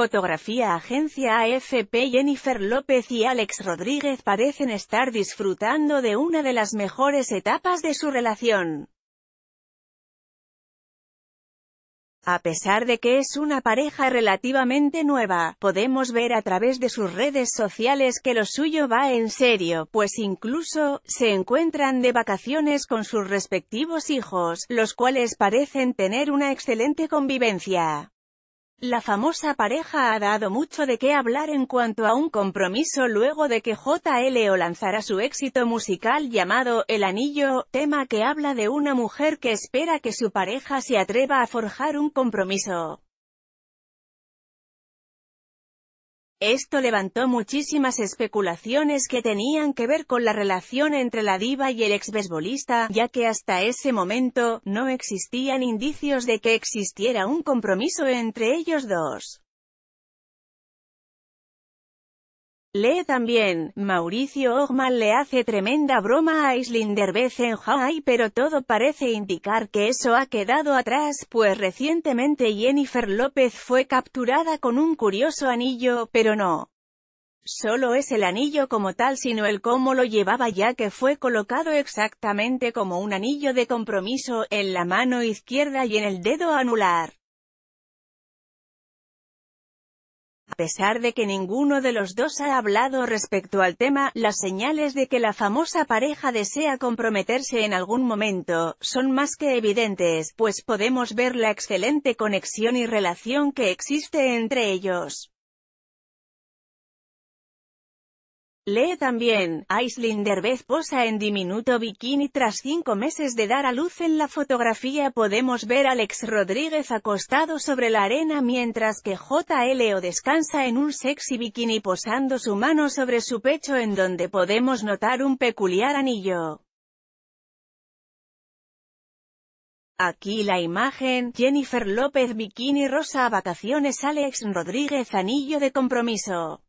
Fotografía. Agencia AFP. Jennifer López y Alex Rodríguez parecen estar disfrutando de una de las mejores etapas de su relación. A pesar de que es una pareja relativamente nueva, podemos ver a través de sus redes sociales que lo suyo va en serio, pues incluso se encuentran de vacaciones con sus respectivos hijos, los cuales parecen tener una excelente convivencia. La famosa pareja ha dado mucho de qué hablar en cuanto a un compromiso luego de que JLO lanzara su éxito musical llamado El Anillo, tema que habla de una mujer que espera que su pareja se atreva a forjar un compromiso. Esto levantó muchísimas especulaciones que tenían que ver con la relación entre la diva y el exbesbolista, ya que hasta ese momento, no existían indicios de que existiera un compromiso entre ellos dos. Lee también, Mauricio Ogman le hace tremenda broma a Islinder Bezenheim, pero todo parece indicar que eso ha quedado atrás, pues recientemente Jennifer López fue capturada con un curioso anillo, pero no solo es el anillo como tal sino el cómo lo llevaba, ya que fue colocado exactamente como un anillo de compromiso, en la mano izquierda y en el dedo anular. A pesar de que ninguno de los dos ha hablado respecto al tema, las señales de que la famosa pareja desea comprometerse en algún momento son más que evidentes, pues podemos ver la excelente conexión y relación que existe entre ellos. Lee también, Aislinn Derbez posa en diminuto bikini tras 5 meses de dar a luz. En la fotografía podemos ver a Alex Rodríguez acostado sobre la arena mientras que JLO descansa en un sexy bikini posando su mano sobre su pecho, en donde podemos notar un peculiar anillo. Aquí la imagen, Jennifer López bikini rosa, vacaciones, Alex Rodríguez anillo de compromiso.